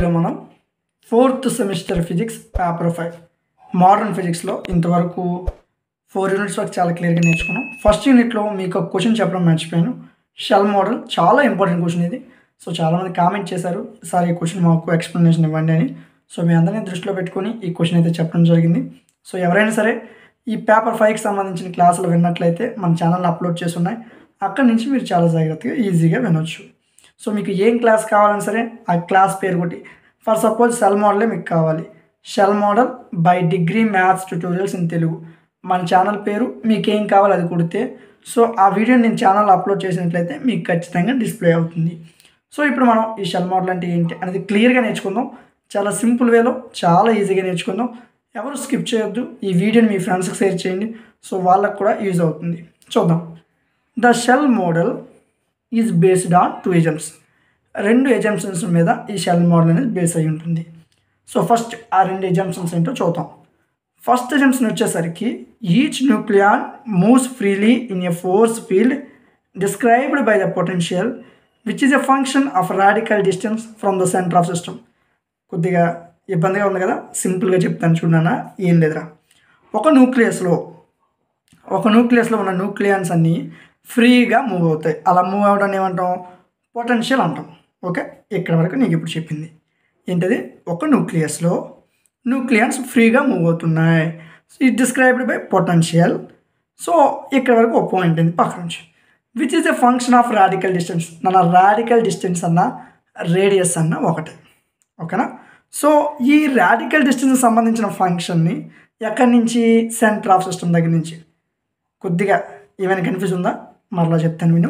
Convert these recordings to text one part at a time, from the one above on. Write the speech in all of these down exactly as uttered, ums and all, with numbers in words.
వీడియోలో మనం fourth semester physics paper five modern ఫిజిక్స్లో ఇంతవరకు ఫోర్ యూనిట్స్ వరకు చాలా క్లియర్గా నేర్చుకున్నాం. ఫస్ట్ యూనిట్లో మీకు ఒక క్వశ్చన్ చెప్పడం మర్చిపోయాను, షెల్ మోడల్. చాలా ఇంపార్టెంట్ క్వశ్చన్ ఇది. సో చాలామంది కామెంట్ చేశారు సార్ ఈ క్వశ్చన్ మాకు ఎక్స్ప్లెనేషన్ ఇవ్వండి అని. సో మీ అందరినీ దృష్టిలో పెట్టుకొని ఈ క్వశ్చన్ అయితే చెప్పడం జరిగింది. సో ఎవరైనా సరే ఈ పేపర్ ఫైవ్కి సంబంధించిన క్లాసులు విన్నట్లయితే మన ఛానల్లో అప్లోడ్ చేసి ఉన్నాయి, అక్కడి నుంచి మీరు చాలా జాగ్రత్తగా ఈజీగా వినొచ్చు. సో మీకు ఏం క్లాస్ కావాలని సరే ఆ క్లాస్ పేరు కొట్టి, ఫర్ సపోజ్ షెల్ మోడలే మీకు కావాలి, shell model by degree maths tutorials in Telugu మన ఛానల్ పేరు, మీకేం కావాలి అది కొడితే సో ఆ వీడియోని నేను ఛానల్ అప్లోడ్ చేసినట్లయితే మీకు ఖచ్చితంగా డిస్ప్లే అవుతుంది. సో ఇప్పుడు మనం ఈ షెల్ మోడల్ అంటే ఏంటి అనేది క్లియర్గా నేర్చుకుందాం. చాలా సింపుల్ వేలో చాలా ఈజీగా నేర్చుకుందాం. ఎవరు స్కిప్ చేయొద్దు, ఈ వీడియోని మీ ఫ్రెండ్స్కి షేర్ చేయండి, సో వాళ్ళకు కూడా యూజ్ అవుతుంది. చూద్దాం. The shell model is based on two assumptions. రెండు ఎజంప్షన్స్ మీద ఈ షెల్ మోడల్ అనేది బేస్ అయి ఉంటుంది. సో ఫస్ట్ ఆ రెండు ఎజంప్షన్స్ ఏంటో చూద్దాం. ఫస్ట్ ఎజంప్షన్ వచ్చేసరికి each nucleon moves freely in a force field described by the potential which is a function of radical distance from the centre of system. కొద్దిగా ఇబ్బందిగా ఉంది కదా, సింపుల్గా చెప్తాను చూడన్నా, ఏం లేదురా. ఒక న్యూక్లియస్లో ఒక న్యూక్లియస్లో ఉన్న న్యూక్లియాన్స్ అన్నీ ఫ్రీగా మూవ్ అవుతాయి. అలా మూవ్ అవ్వడాన్ని ఏమంటాం? పొటెన్షియల్ అంటాం. ఓకే, ఇక్కడ వరకు నీకు ఇప్పుడు చెప్పింది ఏంటది? ఒక న్యూక్లియస్లో న్యూక్లియాన్స్ ఫ్రీగా మూవ్ అవుతున్నాయి. It described by potential. So ఇక్కడ వరకు ఒక పాయింట్ అయింది పక్క నుంచి. Which is a function of radical distance. నా రాడికల్ డిస్టెన్స్ అన్న రేడియస్ అన్న ఒకటే. ఓకేనా? సో ఈ రాడికల్ డిస్టెన్స్కి సంబంధించిన ఫంక్షన్ని ఎక్కడి నుంచి? సెంటర్ ఆఫ్ సిస్టమ్ దగ్గర నుంచి. కొద్దిగా ఏమైనా కన్ఫ్యూజ్ ఉందా? మరలా చెప్తాను విను.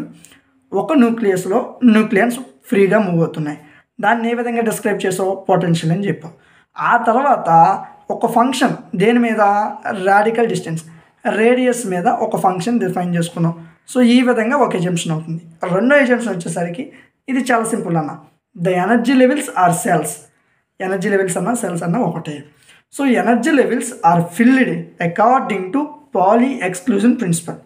ఒక న్యూక్లియస్లో న్యూక్లియన్స్ ఫ్రీగా మూవ్ అవుతున్నాయి, దాన్ని ఏ విధంగా డిస్క్రైబ్ చేసావు? పొటెన్షియల్ అని చెప్పావు. ఆ తర్వాత ఒక ఫంక్షన్ దేని మీద? రాడికల్ డిస్టెన్స్ రేడియస్ మీద ఒక ఫంక్షన్ డిఫైన్ చేసుకున్నాం. సో ఈ విధంగా ఒక ఎజంప్షన్ అవుతుంది. రెండో ఎజంప్షన్ వచ్చేసరికి ఇది చాలా సింపుల్ అన్న. The energy levels are shells. Energy levels అన్న సెల్స్ అన్న ఒకటే. So energy levels are filled according to Pauli exclusion principle.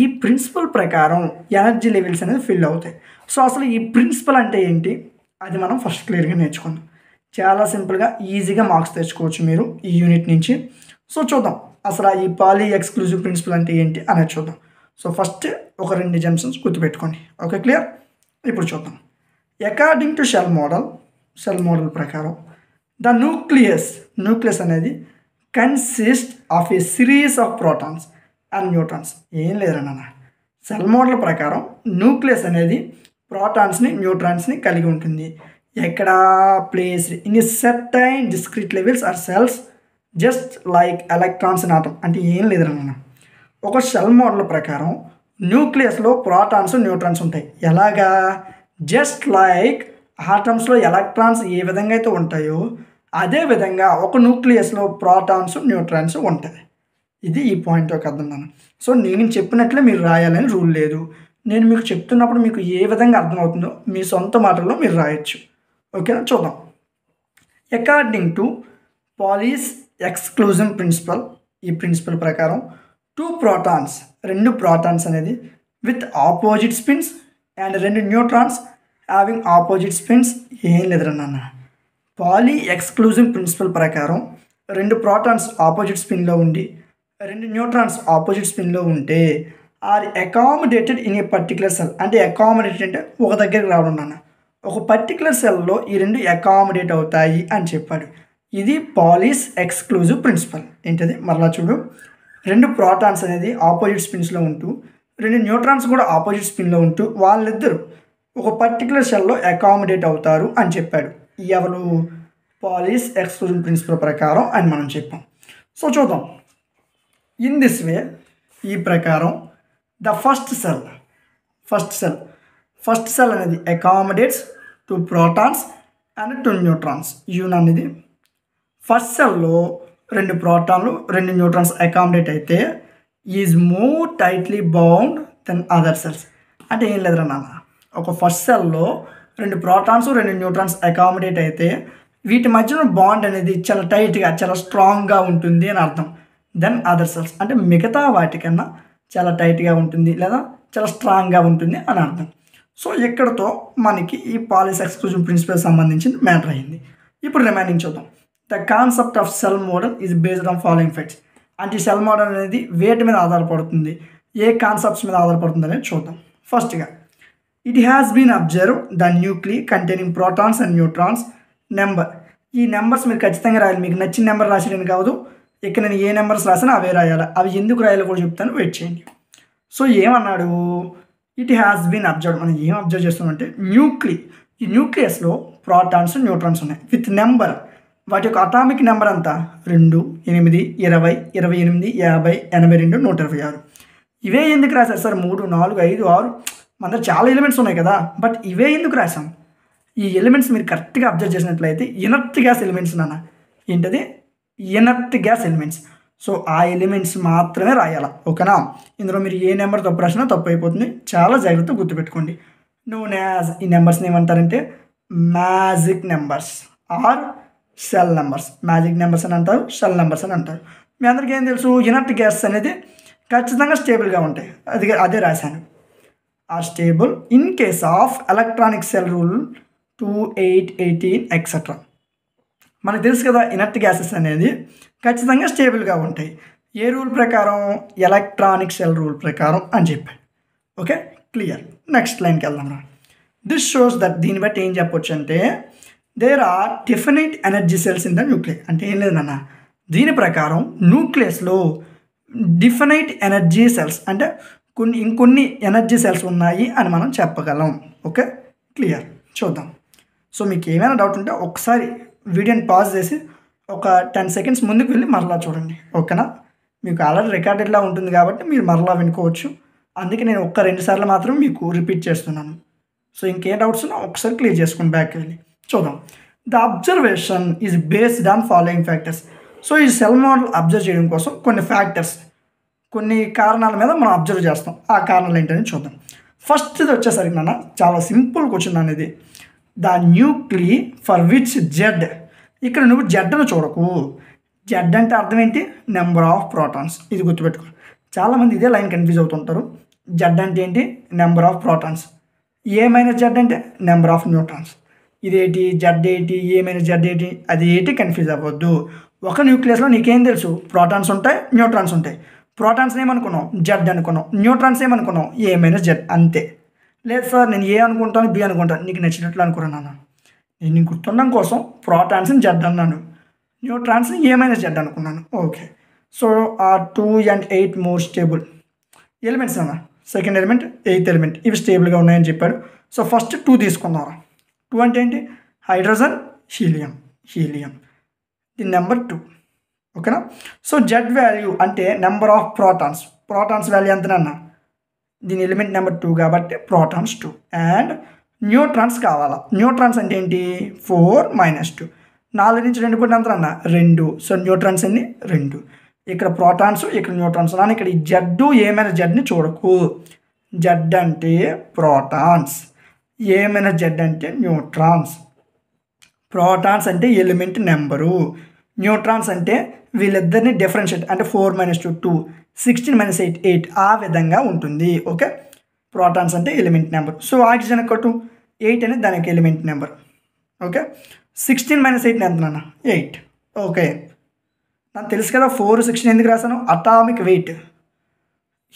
ఈ ప్రిన్సిపల్ ప్రకారం ఎనర్జీ లెవెల్స్ అనేది ఫిల్ అవుతాయి. సో అసలు ఈ ప్రిన్సిపల్ అంటే ఏంటి అది మనం ఫస్ట్ క్లియర్గా నేర్చుకుందాం. చాలా సింపుల్గా ఈజీగా మార్క్స్ తెచ్చుకోవచ్చు మీరు ఈ యూనిట్ నుంచి. సో చూద్దాం అసలు ఈ పాలీ ఎక్స్క్లూజివ్ ప్రిన్సిపల్ అంటే ఏంటి అనేది చూద్దాం. సో ఫస్ట్ ఒక రెండు ఎజంప్షన్స్ గుర్తుపెట్టుకోండి. Okay, clear? ఇప్పుడు చూద్దాం. According to shell model, shell model ప్రకారం ద న్యూక్లియస్ న్యూక్లియస్ అనేది consist of a series of protons and neutrons. ఏం లేదన్న, షెల్ మోడల్ ప్రకారం న్యూక్లియస్ అనేది ప్రోటాన్స్ని న్యూట్రాన్స్ని కలిగి ఉంటుంది. ఎక్కడ? Place in a certain discrete levels are shells just like electrons in atom. అంటే ఏం లేదన్న, ఒక షెల్ మోడల్ ప్రకారం న్యూక్లియస్లో ప్రోటాన్స్ న్యూట్రాన్స్ ఉంటాయి. ఎలాగా? జస్ట్ లైక్ ఆటమ్స్లో ఎలక్ట్రాన్స్ ఏ విధంగా అయితే ఉంటాయో అదేవిధంగా ఒక న్యూక్లియస్లో ప్రోటాన్స్ న్యూట్రాన్స్ ఉంటాయి. ఇది ఈ పాయింట్ ఒక అర్థం నాన్న. సో నేను చెప్పినట్లే మీరు రాయాలని రూల్ లేదు. నేను మీకు చెప్తున్నప్పుడు మీకు ఏ విధంగా అర్థమవుతుందో మీ సొంత మాటల్లో మీరు రాయొచ్చు. ఓకేనా? చూద్దాం. According to Pauli's exclusion principle, ఈ ప్రిన్సిపల్ ప్రకారం టూ ప్రోటాన్స్ రెండు ప్రోటాన్స్ అనేది విత్ ఆపోజిట్ స్పిన్స్ అండ్ రెండు న్యూట్రాన్స్ హ్యావింగ్ ఆపోజిట్ స్పిన్స్. ఏం లేదన్న, పాలీ ఎక్స్క్లూజన్ ప్రిన్సిపల్ ప్రకారం రెండు ప్రోటాన్స్ ఆపోజిట్ స్పిన్లో ఉండి రెండు న్యూట్రాన్స్ ఆపోజిట్ స్పిన్లో ఉంటే are accommodated in a particular shell. అంటే అకామిడేటెడ్ అంటే ఒక దగ్గరికి రావడం నాన్న. ఒక పర్టికులర్ సెల్లో ఈ రెండు అకామిడేట్ అవుతాయి అని చెప్పాడు. ఇది పాలీస్ ఎక్స్క్లూజివ్ ప్రిన్సిపల్. ఏంటది? మరలా చూడు. రెండు ప్రోటాన్స్ అనేది ఆపోజిట్ స్పిన్స్లో ఉంటూ రెండు న్యూట్రాన్స్ కూడా ఆపోజిట్ స్పిన్లో ఉంటూ వాళ్ళిద్దరూ ఒక పర్టికులర్ సెల్లో అకామిడేట్ అవుతారు అని చెప్పాడు. ఎవరు? పాలీస్ ఎక్స్క్లూజివ్ ప్రిన్సిపల్ ప్రకారం అని మనం చెప్పాం. సో చూద్దాం. ఇన్ దిస్ వే, ఈ ప్రకారం the first shell first shell first cell అనేది accommodates two protons and two neutrons. యూన్ అనేది ఫస్ట్ సెల్లో రెండు ప్రోటాన్లు రెండు న్యూట్రాన్స్ అకామిడేట్ అయితే is more tightly bound than other cells. అంటే ఏం లేదురా నాన్న, ఒక ఫస్ట్ సెల్లో రెండు ప్రోటాన్స్ రెండు న్యూట్రాన్స్ అకామిడేట్ అయితే వీటి మధ్యన బాండ్ అనేది చాలా టైట్గా చాలా స్ట్రాంగ్గా ఉంటుంది అని అర్థం. దెన్ అదర్ సెల్స్ అంటే మిగతా వాటికన్నా చాలా టైట్గా ఉంటుంది లేదా చాలా స్ట్రాంగ్గా ఉంటుంది అని అర్థం. సో ఇక్కడతో మనకి ఈ పాలిస్ ఎక్స్క్లూజన్ ప్రిన్సిపల్ సంబంధించిన మ్యాటర్ అయింది. ఇప్పుడు రిమైనింగ్ చూద్దాం. The concept of cell model is based on following facts. అంటే సెల్ మోడల్ అనేది వేటి మీద ఆధారపడుతుంది, ఏ కాన్సెప్ట్స్ మీద ఆధారపడుతుంది అనేది చూద్దాం. ఫస్ట్గా it has been observe the nuclei containing protons and neutrons number. ఈ నెంబర్స్ మీరు ఖచ్చితంగా రాయాలి, మీకు నచ్చిన నెంబర్ రాసేయడానికి కాదు. ఇక్కడ నేను ఏ నెంబర్స్ రాసినా అవే రాయాలి, అవి ఎందుకు రాయాలో కూడా చెప్తాను, వెయిట్ చేయండి. సో ఏమన్నాడు, ఇట్ హ్యాస్ బీన్ అబ్జర్వ్. మనం ఏం అబ్జర్వ్ చేస్తామంటే న్యూక్లీ, ఈ న్యూక్లియస్లో ప్రోటాన్స్ న్యూట్రాన్స్ ఉన్నాయి విత్ నెంబర్. వాటి యొక్క అటామిక్ నెంబర్ అంతా రెండు, ఎనిమిది, ఇరవై, ఇరవై ఎనిమిది, యాభై, ఎనభై రెండు, నూట ఇరవై ఆరు. ఇవే ఎందుకు రాశారు సార్, మూడు, నాలుగు, ఐదు, ఆరు, మన దగ్గర చాలా ఎలిమెంట్స్ ఉన్నాయి కదా, బట్ ఇవే ఎందుకు రాశాం? ఈ ఎలిమెంట్స్ మీరు కరెక్ట్గా అబ్జర్వ్ చేసినట్లయితే ఇనర్ట్ గ్యాస్ ఎలిమెంట్స్ నాన్న. ఏంటది ఇనర్ట్ గ్యాస్ ఎలిమెంట్స్. సో ఆ ఎలిమెంట్స్ మాత్రమే రాయాలా, ఓకేనా? ఇందులో మీరు ఏ నెంబర్ తప్పు రాసినా తప్పు అయిపోతుంది, చాలా జాగ్రత్తగా గుర్తుపెట్టుకోండి. నోన్ యాజ్, ఈ నెంబర్స్ని ఏమంటారంటే magic numbers are shell numbers. Magic numbers అని అంటారు, సెల్ నెంబర్స్ అని అంటారు. మీ అందరికీ ఏం తెలుసు, ఇనర్ట్ గ్యాస్ అనేది ఖచ్చితంగా స్టేబుల్గా ఉంటాయి, అది అదే రాశాను. Are stable in case of electronic shell rule two eight eighteen etcetera. మనకు తెలుసు కదా, ఇనర్ట్ గ్యాసెస్ అనేది ఖచ్చితంగా స్టేబుల్గా ఉంటాయి. ఏ రూల్ ప్రకారం? ఎలక్ట్రానిక్ సెల్ రూల్ ప్రకారం అని చెప్పాడు. Okay, clear. నెక్స్ట్ లైన్కి వెళ్దాం రా. దిస్ షోస్ దట్, దీన్ని బట్టి ఏం చెప్పొచ్చు అంటే there are definite energy shells in the nucleus. అంటే ఏం లేదు నాన్న, దీని ప్రకారం న్యూక్లియస్లో డిఫినైట్ ఎనర్జీ సెల్స్ అంటే కొన్ని ఇంకొన్ని ఎనర్జీ సెల్స్ ఉన్నాయి అని మనం చెప్పగలం. Okay, clear. చూద్దాం. సో మీకు ఏమైనా డౌట్ ఉంటే ఒకసారి వీడియోని పాజ్ చేసి ఒక టెన్ సెకండ్స్ ముందుకు వెళ్ళి మరలా చూడండి, ఓకేనా? మీకు ఆల్రెడీ రికార్డెడ్లా ఉంటుంది కాబట్టి మీరు మరలా వినుకోవచ్చు, అందుకే నేను ఒక్క రెండు సార్లు మాత్రం మీకు రిపీట్ చేస్తున్నాను. సో ఇంకే డౌట్స్ ఉన్నా ఒకసారి క్లియర్ చేసుకుని బ్యాక్ వెళ్ళి చూద్దాం. The observation is based on following factors. So ఈ సెల్ మోడల్ అబ్జర్వ్ చేయడం కోసం కొన్ని ఫ్యాక్టర్స్, కొన్ని కారణాల మీద మనం అబ్జర్వ్ చేస్తాం. ఆ కారణాలు ఏంటని చూద్దాం. ఫస్ట్ ఇది వచ్చేసరికి నాన్న చాలా సింపుల్ క్వశ్చన్ అనేది, the nuclei for which Z. ఇక్కడ నువ్వు జెడ్ను చూడకు, జెడ్ అంటే అర్థం ఏంటి, నెంబర్ ఆఫ్ ప్రోటాన్స్. ఇది గుర్తుపెట్టుకో, చాలామంది ఇదే లైన్ కన్ఫ్యూజ్ అవుతుంటారు. జెడ్ అంటే ఏంటి, number of protons. A minus Z అంటే నెంబర్ ఆఫ్ న్యూట్రాన్స్. ఇదేంటి జెడ్ ఏంటి, ఏ మైనస్ జెడ్ ఏంటి, అది ఏంటి, కన్ఫ్యూజ్ అవ్వద్దు. ఒక న్యూక్లియస్లో నీకేం తెలుసు, ప్రోటాన్స్ ఉంటాయి, న్యూట్రాన్స్ ఉంటాయి. ప్రోటాన్స్ ఏమనుకున్నాం, జెడ్ అనుకున్నాం. న్యూట్రాన్స్ ఏమనుకున్నాం, ఏ మైనస్ జెడ్, అంతే. లేదు సార్ నేను ఏ అనుకుంటాను, బి అనుకుంటాను, నీకు నచ్చినట్లు అనుకున్నాను. నేను గుర్తుండడం కోసం ప్రోటాన్స్ని జెడ్ అన్నాను, న్యూట్రాన్స్ని ఏ మైనస్ జెడ్ అనుకున్నాను. ఓకే, సో ఆ two and eight more stable elements అన్న. సెకండ్ ఎలిమెంట్, ఎయిత్ ఎలిమెంట్, ఇవి స్టేబుల్గా ఉన్నాయని చెప్పాడు. సో ఫస్ట్ టూ తీసుకున్నాం. టూ అంటే ఏంటి, హైడ్రోజన్, హీలియం, హీలియం ది నెంబర్ టూ, ఓకేనా? సో జెడ్ వాల్యూ అంటే number of protons. Protons value ఎంతనన్నా, దీని ఎలిమెంట్ నెంబర్ టూ కాబట్టి ప్రోటాన్స్ టూ. అండ్ న్యూట్రాన్స్ కావాలా, న్యూట్రాన్స్ అంటే ఏంటి, ఫోర్ మైనస్ టూ. నాలుగు నుంచి రెండు పూట అంతనన్నా, రెండు. సో న్యూట్రాన్స్ అన్ని రెండు, ఇక్కడ ప్రోటాన్స్, ఇక్కడ న్యూట్రాన్స్. నాన్న ఇక్కడ ఈ జెడ్, ఏమైనా జెడ్ని చూడకు, జెడ్ అంటే ప్రోటాన్స్, ఏమైనా జెడ్ అంటే న్యూట్రాన్స్. ప్రోటాన్స్ అంటే ఎలిమెంట్ నెంబరు, న్యూట్రాన్స్ అంటే వీళ్ళిద్దరిని డిఫరెన్షియేట్ అంటే four minus two two, sixteen minus eight eight, ఆ విధంగా ఉంటుంది. ఓకే, ప్రోటాన్స్ అంటే ఎలిమెంట్ నెంబర్. సో ఆక్సిజన్ ఒకటి ఎయిట్ అనేది దానికి element number. Okay, sixteen minus eight ఎంత నాన్న, ఎయిట్. ఓకే, నాకు తెలుసు కదా ఫోర్ సిక్స్టీన్ ఎందుకు రాశాను, అటామిక్ వెయిట్.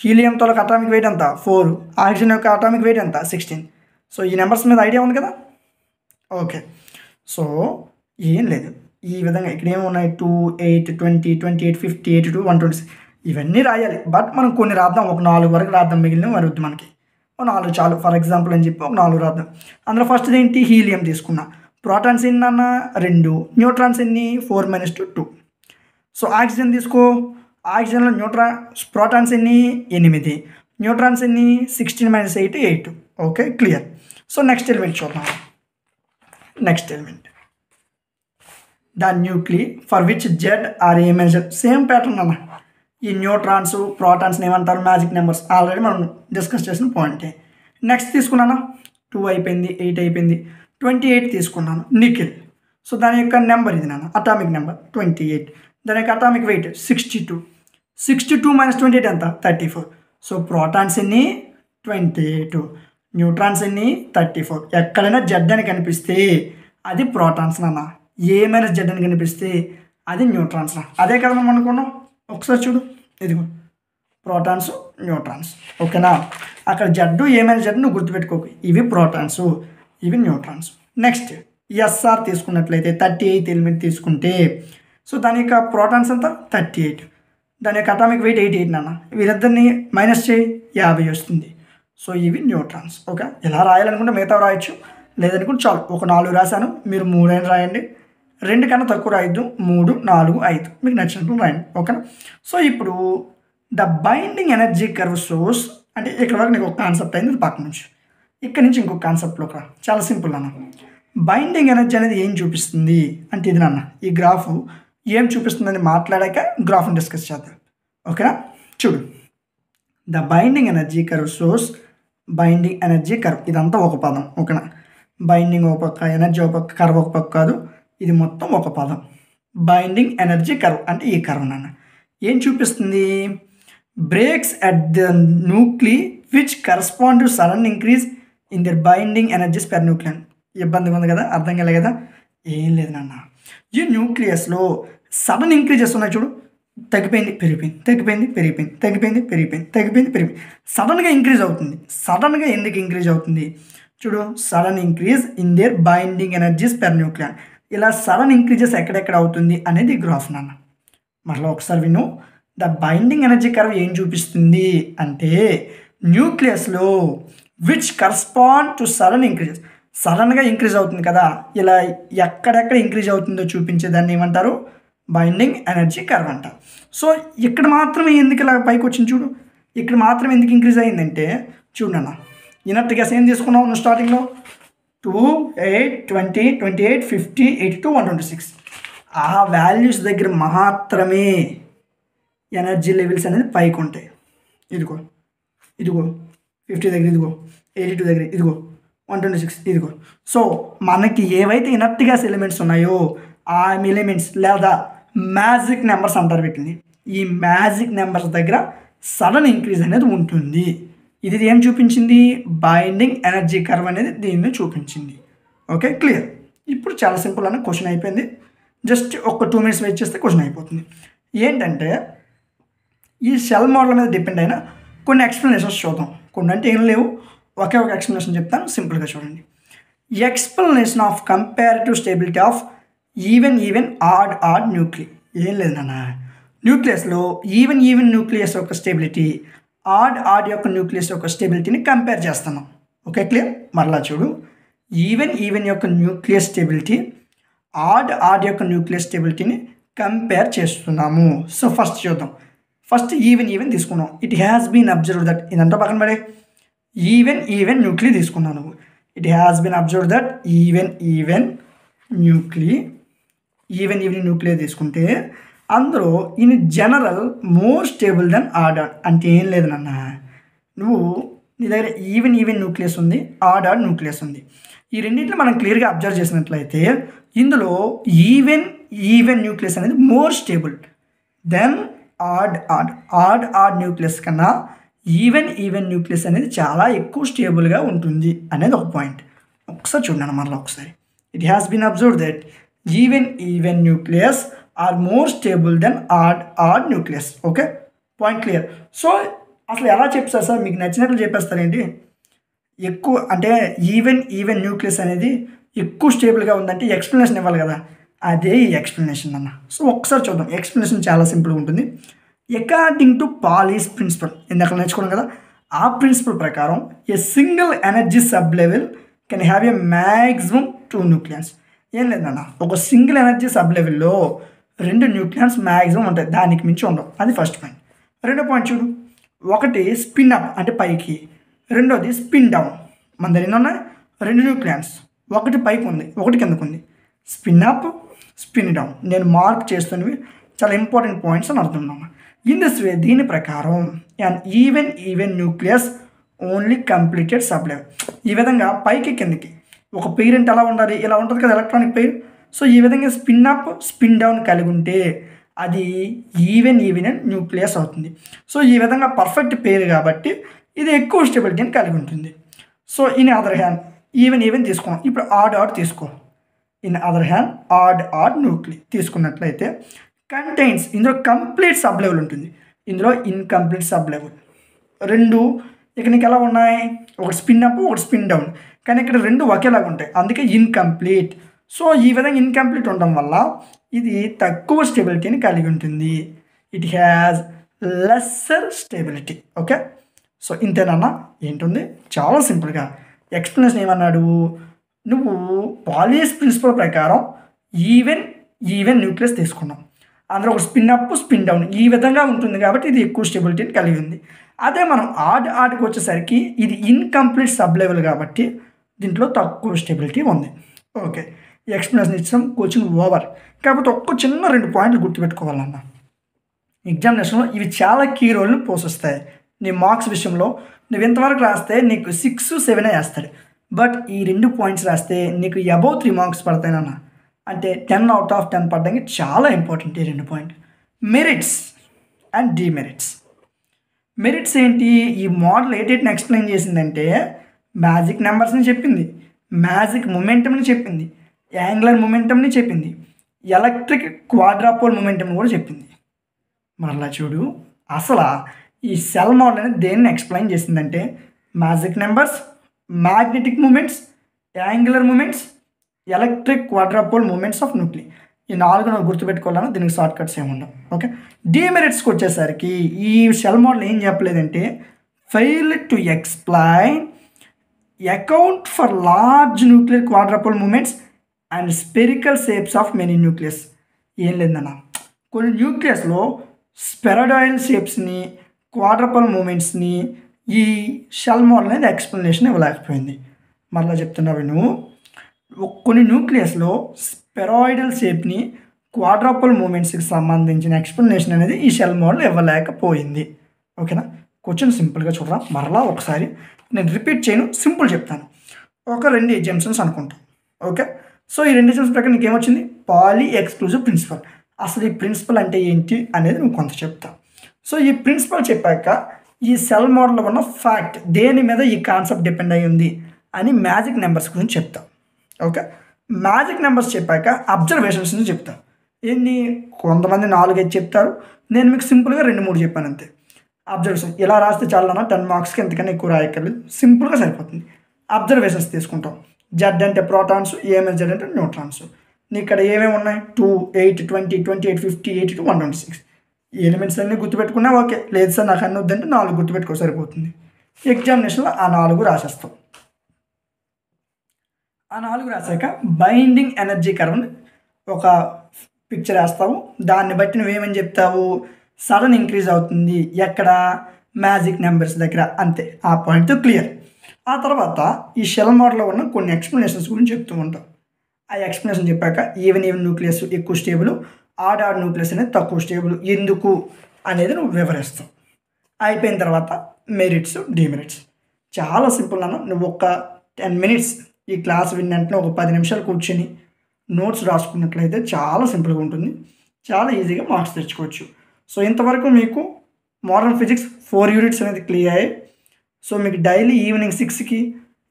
హీలియం తోలకి అటామిక్ వెయిట్ ఎంత, ఫోర్. ఆక్సిజన్ యొక్క అటామిక్ వెయిట్ ఎంత, సిక్స్టీన్. సో ఈ నెంబర్స్ మీద ఐడియా ఉంది కదా. ఓకే, సో ఏం లేదు, ఈ విధంగా ఇక్కడ ఏమున్నాయి, two eight twenty, twenty eight fifty, eight two one twenty six, ఇవన్నీ రాయాలి. బట్ మనం కొన్ని రాద్దాం, ఒక నాలుగు వరకు రాద్దాం, మిగిలిన వరద్దు మనకి, ఒక నాలుగు చాలు ఫర్ ఎగ్జాంపుల్ అని చెప్పి ఒక నాలుగు రాద్దాం. అందులో ఫస్ట్ ఏంటి, హీలియం తీసుకున్నా. ప్రోటాన్స్ ఎన్ని అన్న, రెండు. న్యూట్రాన్స్ ఎన్ని, four minus two two. So oxygen తీసుకో, ఆక్సిజన్లో న్యూట్రా ప్రోటాన్స్ ఎన్ని, ఎనిమిది. న్యూట్రాన్స్ ఎన్ని, sixteen minus eight eight. Okay, clear. So next element చూద్దాం. Next element the nuclei for which Z are A minus Z. Same pattern అన్న, ఈ న్యూట్రాన్స్ ప్రోటాన్స్ ఏమంటారు, మ్యాజిక్ నెంబర్స్, ఆల్రెడీ మనం డిస్కస్ చేసిన పాయింటే. నెక్స్ట్ తీసుకున్నాను, టూ అయిపోయింది, ఎయిట్ అయిపోయింది, ట్వంటీ ఎయిట్ తీసుకున్నాను, నికెల్. సో దాని యొక్క నెంబర్ ఇది నాన్న, అటామిక్ నెంబర్ ట్వంటీ ఎయిట్. దాని యొక్క atomic weight sixty two, sixty two minus twenty eight ఎంత, థర్టీ ఫోర్. సో ప్రోటాన్స్ ఎన్ని, ట్వంటీ ఎయిట్. న్యూట్రాన్స్ ఎన్ని థర్టీ ఫోర్. ఎక్కడైనా జెడ్ అని కనిపిస్తే అది ప్రోటాన్స్ నాన్న, ఏ మైనస్ జెడ్ అని కనిపిస్తే అది న్యూట్రాన్స్ నా. అదే కదా మనం అనుకున్నాం. ఒకసారి చూడు, ఇదిగో ప్రోటాన్స్ న్యూట్రాన్స్, ఓకేనా. అక్కడ జడ్డు ఏ మైనస్ జెడ్ నువ్వు గుర్తుపెట్టుకోకు, ఇవి ప్రోటాన్స్ ఇవి న్యూట్రాన్స్. నెక్స్ట్ ఎస్ఆర్ తీసుకున్నట్లయితే థర్టీ ఎయిత్ ఎలిమెంట్ తీసుకుంటే, సో దాని యొక్క ప్రోటాన్స్ అంతా థర్టీ ఎయిట్, దాని యొక్క అటామిక్ వెయిట్ ఎయిటీ ఎయిట్ నాన్న. వీరిద్దరిని మైనస్ చేయి, యాభై వస్తుంది. సో ఇవి న్యూట్రాన్స్. ఓకే, ఇలా రాయాలనుకుంటే మిగతా రాయొచ్చు, లేదనుకుంటే చాలు. ఒక నాలుగు రాశాను, మీరు మూడైన రాయండి, రెండు కన్నా తక్కువ రాయద్దు. మూడు నాలుగు ఐదు మీకు నచ్చినట్లు రాయండి, ఓకేనా. సో ఇప్పుడు ద బైండింగ్ ఎనర్జీ కర్వ్ సోర్స్ అంటే ఇక్కడ వరకు నీకు ఒక కాన్సెప్ట్ అయింది, ఇది పక్క నుంచి. ఇక్కడ నుంచి ఇంకొక కాన్సెప్ట్లోకి రా, చాలా సింపుల్ అన్న. బైండింగ్ ఎనర్జీ అనేది ఏం చూపిస్తుంది అంటే ఇది నాన్న, ఈ గ్రాఫ్ ఏం చూపిస్తుందని మాట్లాడాక గ్రాఫ్ని డిస్కస్ చేద్దాం, ఓకేనా. చూడు, ద బైండింగ్ ఎనర్జీ కర్వ్ సోర్స్, బైండింగ్ ఎనర్జీ కర్వ్ ఇదంతా ఒక పదం, ఓకేనా. బైండింగ్ ఒక పక్క, ఎనర్జీ ఒక పక్క, కర్వ్ ఒక పక్క కాదు, ఇది మొత్తం ఒక పదం. బైండింగ్ ఎనర్జీ కర్వ్ అంటే ఈ కర్వ్ నాన్న. ఏం చూపిస్తుంది? Breaks at the nuclei which correspond to sudden increase in their binding energies per nucleon. ఇబ్బందిగా ఉంది కదా, అర్థం కాలే కదా? ఏం లేదు నాన్న, ఈ న్యూక్లియస్లో సడన్ ఇంక్రీజెస్ ఉన్నాయి చూడు. తగ్గిపోయింది పెరిగిపోయింది, తగ్గిపోయింది పెరిగిపోయింది, తగ్గిపోయింది పెరిగిపోయింది, తగ్గిపోయింది పెరిగిపోయింది, సడన్గా ఇంక్రీజ్ అవుతుంది. సడన్గా ఎందుకు ఇంక్రీజ్ అవుతుంది చూడు, sudden increase in their binding energies per nucleon. ఇలా సడన్ ఇంక్రీజెస్ ఎక్కడెక్కడ అవుతుంది అనేది గ్రాఫ్ నాన్న. మరలా ఒకసారి విను, ద బైండింగ్ ఎనర్జీ కర్వ్ ఏం చూపిస్తుంది అంటే న్యూక్లియస్లో which correspond to sudden increases, సడన్గా ఇంక్రీజ్ అవుతుంది కదా, ఇలా ఎక్కడెక్కడ ఇంక్రీజ్ అవుతుందో చూపించేదాన్ని ఏమంటారు, బైండింగ్ ఎనర్జీ కర్వ్ అంట. సో ఇక్కడ మాత్రమే ఎందుకు ఇలా పైకి వచ్చింది చూడు, ఇక్కడ మాత్రం ఎందుకు ఇంక్రీజ్ అయిందంటే చూడన్న, ఇనర్ట్ గ్యాస్ ఏం తీసుకున్నావు నువ్వు స్టార్టింగ్లో? Two eight twenty twenty eight fifty eighty two one twenty six ఆ వాల్యూస్ దగ్గర మాత్రమే ఎనర్జీ లెవెల్స్ అనేది పైకి ఉంటాయి. ఇదిగో ఇదిగో ఫిఫ్టీ దగ్గర, ఇదిగో ఎయిటీ టూ దగ్గర, ఇదిగో వన్ ట్వంటీ సిక్స్ ఇదిగో. సో మనకి ఏవైతే ఇనర్ట్ గ్యాస్ ఎలిమెంట్స్ ఉన్నాయో ఆ ఎలిమెంట్స్ లేదా మ్యాజిక్ నెంబర్స్ అంటారు వీటిని. ఈ మ్యాజిక్ నెంబర్స్ దగ్గర సడన్ ఇంక్రీజ్ అనేది ఉంటుంది. ఇది ఏం చూపించింది? బైండింగ్ ఎనర్జీ కర్వ్ అనేది దీన్ని చూపించింది. Okay, clear. ఇప్పుడు చాలా సింపుల్ అన్న క్వశ్చన్ అయిపోయింది. జస్ట్ ఒక టూ మినిట్స్ వెయిట్ చేస్తే క్వశ్చన్ అయిపోతుంది. ఏంటంటే ఈ షెల్ మోడల్ మీద డిపెండ్ అయిన కొన్ని ఎక్స్ప్లెనేషన్స్ చూద్దాం. కొన్ని అంటే ఏం లేవు, ఒకే ఒక ఎక్స్ప్లెనేషన్ చెప్తాను, సింపుల్గా చూడండి. Explanation of comparative stability of even even odd odd nuclei. ఏం లేదు నాన్న, న్యూక్లియస్లో ఈవెన్ ఈవెన్ న్యూక్లియస్ యొక్క స్టెబిలిటీ ఆడ్ ఆడ్ యొక్క న్యూక్లియస్ యొక్క స్టెబిలిటీని కంపేర్ చేస్తున్నాం. Okay, clear. మరలా చూడు, ఈవెన్ ఈవెన్ యొక్క న్యూక్లియస్ స్టెబిలిటీ ఆడ్ ఆడ్ యొక్క న్యూక్లియస్ స్టెబిలిటీని కంపేర్ చేస్తున్నాము. సో ఫస్ట్ చూద్దాం. ఫస్ట్ ఈవెన్ ఈవెన్ తీసుకున్నాం. It has been observe that, ఇదంతా పక్కన పడే ఈవెన్ ఈవెన్ న్యూక్లియస్ తీసుకున్నాను నువ్వు. It has been observe that even even nucleus even even nuclear తీసుకుంటే అందులో in general more stable than odd odd. అంటే ఏం లేదు నాన్న, నువ్వు నీ దగ్గర ఈవెన్ ఈవెన్ న్యూక్లియస్ ఉంది, ఆడ్ ఆడ్ న్యూక్లియస్ ఉంది. ఈ రెండింటిని మనం క్లియర్గా అబ్జర్వ్ చేసినట్లయితే ఇందులో ఈవెన్ ఈవెన్ న్యూక్లియస్ అనేది more stable than odd odd. Odd odd nucleus కన్నా ఈవెన్ ఈవెన్ న్యూక్లియస్ అనేది చాలా ఎక్కువ స్టేబుల్గా ఉంటుంది అనేది ఒక పాయింట్. ఒకసారి చూడండి మరలా ఒకసారి. It has been observed that even even nucleus are more stable than odd odd nucleus. Okay, point clear. So అసలు ఎలా చెప్పేస్తారు సార్, మీకు నచ్చినట్లు చెప్పేస్తారేంటి? ఎక్కువ అంటే ఈవెన్ ఈవెన్ న్యూక్లియస్ అనేది ఎక్కువ స్టేబుల్గా ఉందంటే ఎక్స్ప్లెనేషన్ ఇవ్వాలి కదా, అదే ఈ ఎక్స్ప్లెనేషన్ అన్న. సో ఒకసారి చూద్దాం. ఎక్స్ప్లెనేషన్ చాలా సింపుల్గా ఉంటుంది. అకార్డింగ్ టు పాలీస్ ప్రిన్సిపల్, ఇందాక నేర్చుకున్నాం కదా, ఆ ప్రిన్సిపల్ ప్రకారం a single energy sub level can have a maximum two nucleons. ఏం లేదన్న, ఒక సింగిల్ ఎనర్జీ సబ్ లెవెల్లో రెండు న్యూక్లియన్స్ మ్యాక్సిమం ఉంటాయి, దానికి మించి ఉండవు. అది ఫస్ట్ పాయింట్. రెండో పాయింట్ చూడు, ఒకటి స్పిన్ అప్ అంటే పైకి, రెండోది స్పిన్ డౌన్. మన దగ్గర ఎన్ని ఉన్నాయి? రెండు న్యూక్లియన్స్, ఒకటి పైకి ఉంది, ఒకటి కిందకు ఉంది. స్పిన్ అప్ స్పిన్ డౌన్ నేను మార్క్ చేస్తున్నవి చాలా ఇంపార్టెంట్ పాయింట్స్ అని అర్థంన్నాను. ఇన్ దిస్ వే దీని ప్రకారం and even even nucleus only completed sub level. ఈ విధంగా పైకి కిందకి ఒక పేరెంట్ ఎలా ఉండాలి, ఇలా ఉంటుంది కదా ఎలక్ట్రానిక్ పేరు. సో ఈ విధంగా స్పిన్ అప్ స్పిన్ డౌన్ కలిగి ఉంటే అది ఈవెన్ ఈవెన్ న్యూక్లియస్ అవుతుంది. సో ఈ విధంగా పర్ఫెక్ట్ పేరు కాబట్టి ఇది ఎక్కువ స్టెబిలిటీని కలిగి ఉంటుంది. So in other hand even even తీసుకున్నాం. ఇప్పుడు odd odd తీసుకో. In other hand odd odd nuclei తీసుకున్నట్లయితే contains ఇందులో complete sub level ఉంటుంది, ఇందులో incomplete sub level. రెండు ఇక్కడ నీకు ఎలా ఉన్నాయి, ఒక స్పిన్ అప్ ఒక స్పిన్ డౌన్, కానీ ఇక్కడ రెండు ఒకేలాగా ఉంటాయి అందుకే ఇన్కంప్లీట్. సో ఈ విధంగా ఇన్కంప్లీట్ ఉండడం వల్ల ఇది తక్కువ స్టెబిలిటీని కలిగి ఉంటుంది. It has lesser stability. Okay, so ఇంతేనన్నా ఏంటుంది చాలా సింపుల్గా ఎక్స్ప్లెనేషన్. ఏమన్నాడు, నువ్వు పాలియస్ ప్రిన్సిపల్ ప్రకారం ఈవెన్ ఈవెన్ న్యూక్లియస్ తీసుకున్నావు, అందులో ఒక స్పిన్ అప్ స్పిన్ డౌన్ ఈ విధంగా ఉంటుంది కాబట్టి ఇది ఎక్కువ స్టెబిలిటీని కలిగి ఉంది. అదే మనం ఆడ్ ఆడ్కి వచ్చేసరికి ఇది ఇన్కంప్లీట్ సబ్ లెవెల్ కాబట్టి దీంట్లో తక్కువ స్టెబిలిటీ ఉంది. ఓకే, ఎక్స్ప్లెనేషన్ ఇచ్చాం, కోచింగ్ ఓవర్. కాకపోతే ఒక్క చిన్న రెండు పాయింట్లు గుర్తుపెట్టుకోవాలన్నా, ఎగ్జామినేషన్లో ఇవి చాలా కీ రోల్ని పోషిస్తాయి. నీ మార్క్స్ విషయంలో నువ్వు ఎంతవరకు రాస్తే నీకు సిక్స్ సెవెనే వేస్తాడు, బట్ ఈ రెండు పాయింట్స్ రాస్తే నీకు అబౌవ్ త్రీ మార్క్స్ పడతాయినన్న, అంటే టెన్ అవుట్ ఆఫ్ టెన్ పడడానికి చాలా ఇంపార్టెంట్ ఈ రెండు point. Merits and demerits. Merits ఏంటి, ఈ మోడల్ ఏటేటిని ఎక్స్ప్లెయిన్ చేసిందంటే మ్యాజిక్ నెంబర్స్ని చెప్పింది, మ్యాజిక్ మొమెంటమ్ని చెప్పింది, యాంగులర్ మొమెంటమ్ని చెప్పింది, ఎలక్ట్రిక్ క్వాడ్రాపోల్ మొమెంటమ్ని కూడా చెప్పింది. మరలా చూడు, అసలు ఈ సెల్ మోడల్ అనేది దేన్ని ఎక్స్ప్లెయిన్ చేసిందంటే magic numbers, magnetic moments, angular moments, electric quadrupole moments of nucleus. ఈ నాలుగు నువ్వు గుర్తుపెట్టుకోవాలని, దీనికి షార్ట్ కట్స్ ఏమి ఉండవు. ఓకే, డిమెరిట్స్కి వచ్చేసరికి ఈ షెల్ మోడల్ ఏం చెప్పలేదంటే fail to explain account for large nuclear quadrupole moments and spherical shapes of many nucleus. ఏం లేదన్న, కొన్ని న్యూక్లియస్లో స్పెరాడాయిల్ షేప్స్ని క్వాడ్రాపోల్ మూమెంట్స్ని ఈ షెల్ మోడల్ అనేది ఎక్స్ప్లెనేషన్ ఇవ్వలేకపోయింది. మరలా చెప్తున్నావు, నువ్వు కొన్ని న్యూక్లియస్లో స్పెరాయిడల్ షేప్ని క్వాడ్రాపోల్ మూమెంట్స్కి సంబంధించిన ఎక్స్ప్లెనేషన్ అనేది ఈ షెల్ మోడల్ ఇవ్వలేకపోయింది. ఓకేనా, క్వశ్చన్ సింపుల్గా చూడరా. మరలా ఒకసారి నేను రిపీట్ చేయను, సింపుల్ చెప్తాను. ఒక రెండు ఎగ్జామ్షన్స్ అనుకుంటాం. ఓకే, సో ఈ రెండు ఎగ్జామ్స్ ప్రకారం నీకేమొచ్చింది, పాలీ ఎక్స్క్లూజివ్ ప్రిన్సిపల్. అసలు ఈ ప్రిన్సిపల్ అంటే ఏంటి అనేది నువ్వు కొంత చెప్తా. సో ఈ ప్రిన్సిపల్ చెప్పాక ఈ సెల్ మోడల్లో ఉన్న ఫ్యాక్ట్ దేని మీద ఈ కాన్సెప్ట్ డిపెండ్ అయ్యి ఉంది అని మ్యాజిక్ నెంబర్స్ గురించి చెప్తాం. ఓకే, మ్యాజిక్ నెంబర్స్ చెప్పాక అబ్జర్వేషన్స్ నుంచి చెప్తాం. ఏంటి, కొంతమంది నాలుగైదు చెప్తారు, నేను మీకు సింపుల్గా రెండు మూడు చెప్పాను అంతే. అబ్జర్వేషన్ ఇలా రాస్తే చాలన్నా టెన్ మార్క్స్కి ఎంతకన్నా ఎక్కువ రాయక్కర్లేదు, సింపుల్గా సరిపోతుంది. అబ్జర్వేషన్స్ తీసుకుంటాం. జెడ్ అంటే ప్రోటాన్స్, ఏఎంఎల్ జెడ్ అంటే న్యూట్రాన్స్. నీ ఇక్కడ ఏమేమి ఉన్నాయి, two eight twenty twenty eight fifty eight two one twenty six elements అన్నీ గుర్తుపెట్టుకున్నా ఓకే, లేదు సార్ నాకు అన్నీ వద్దంటే నాలుగు గుర్తుపెట్టుకో సరిపోతుంది. ఎగ్జామినేషన్లో ఆ నాలుగు రాసేస్తాం. ఆ నాలుగు రాసాక బైండింగ్ ఎనర్జీ కర్వ్ని ఒక పిక్చర్ వేస్తావు, దాన్ని బట్టి నువ్వేమని చెప్తావు, సడన్ ఇంక్రీజ్ అవుతుంది ఎక్కడ, మ్యాజిక్ నెంబర్స్ దగ్గర, అంతే. ఆ పాయింట్తో క్లియర్. ఆ తర్వాత ఈ షెల్ మోడల్లో ఉన్న కొన్ని ఎక్స్ప్లెనేషన్స్ గురించి చెప్తూ ఉంటాం. ఆ ఎక్స్ప్లెనేషన్ చెప్పాక ఈవెన్ ఈవెన్ న్యూక్లియస్ ఎక్కువ స్టేబుల్, ఆడ్ ఆడ్ న్యూక్లియస్ అనేది తక్కువ స్టేబుల్, ఎందుకు అనేది నువ్వు వివరిస్తావు. అయిపోయిన తర్వాత మెరిట్స్ డిమెరిట్స్. చాలా సింపుల్ అన్న, నువ్వు ఒక టెన్ మినిట్స్ ఈ క్లాస్ విన్నంటే ఒక పది నిమిషాలు కూర్చొని నోట్స్ రాసుకున్నట్లయితే చాలా సింపుల్గా ఉంటుంది, చాలా ఈజీగా మార్క్స్ తెచ్చుకోవచ్చు. సో ఇంతవరకు మీకు మోడర్న్ ఫిజిక్స్ ఫోర్ యూనిట్స్ అనేది క్లియర్ అయ్యాయి. సో మీకు డైలీ ఈవినింగ్ సిక్స్కి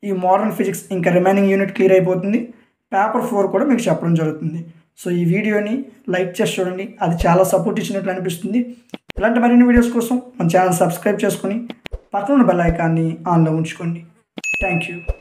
ఈ మోడర్న్ ఫిజిక్స్ ఇంకా రిమైనింగ్ యూనిట్ క్లియర్ అయిపోతుంది. పేపర్ ఫోర్ కూడా మీకు చెప్పడం జరుగుతుంది. సో ఈ వీడియోని లైక్ చేసి చూడండి, అది చాలా సపోర్ట్ ఇచ్చినట్లు అనిపిస్తుంది. ఇలాంటి మరిన్ని వీడియోస్ కోసం మన ఛానల్ సబ్స్క్రైబ్ చేసుకొని పక్కన ఉన్న బెల్ ఐకాన్ని ఆన్లో ఉంచుకోండి. Thank you.